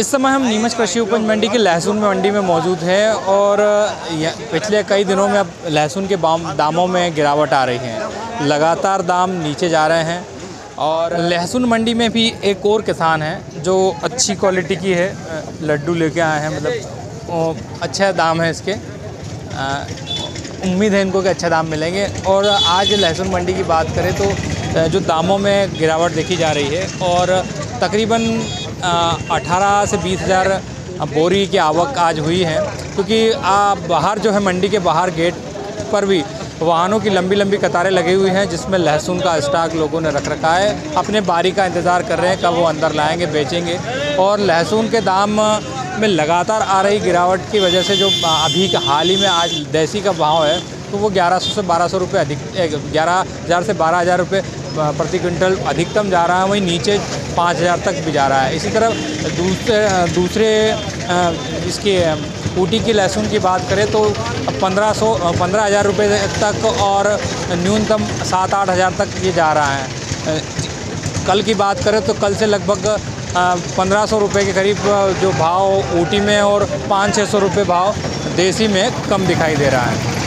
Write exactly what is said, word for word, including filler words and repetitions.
इस समय हम नीमच कृषि उपज मंडी के लहसुन मंडी में मौजूद है और पिछले कई दिनों में अब लहसुन के दामों में गिरावट आ रही है, लगातार दाम नीचे जा रहे हैं। और लहसुन मंडी में भी एक और किसान है जो अच्छी क्वालिटी की है, लड्डू लेके आए हैं, मतलब अच्छा दाम है इसके, उम्मीद है इनको कि अच्छा दाम मिलेंगे। और आज लहसुन मंडी की बात करें तो जो दामों में गिरावट देखी जा रही है और तकरीबन अठारह से बीस हज़ार बोरी की आवक आज हुई है, क्योंकि आ, बाहर जो है मंडी के बाहर गेट पर भी वाहनों की लंबी लंबी कतारें लगी हुई हैं, जिसमें लहसुन का स्टॉक लोगों ने रख रखा है, अपने बारी का इंतज़ार कर रहे हैं कब वो अंदर लाएंगे, बेचेंगे। और लहसुन के दाम में लगातार आ रही गिरावट की वजह से जो अभी का हाल ही में आज देसी का भाव है तो वो ग्यारह सौ से बारह सौ रुपये अधिक ग्यारह हज़ार से बारह हज़ार रुपये प्रति क्विंटल अधिकतम जा रहा है, वहीं नीचे पाँच हज़ार तक भी जा रहा है। इसी तरह दूसरे दूसरे इसके ऊटी की लहसुन की बात करें तो पंद्रह सौ पंद्रह हज़ार रुपये तक और न्यूनतम सात आठ हज़ार तक ये जा रहा है। कल की बात करें तो कल से लगभग पंद्रह सौ रुपये के करीब जो भाव ऊटी में और पाँच छः सौ रुपये भाव देसी में कम दिखाई दे रहा है।